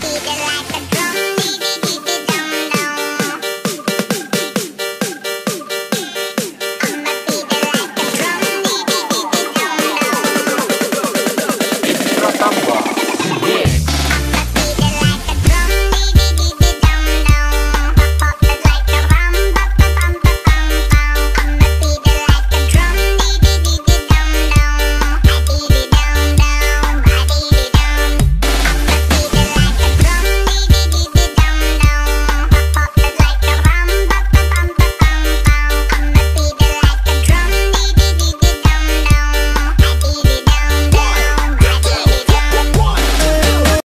tidak.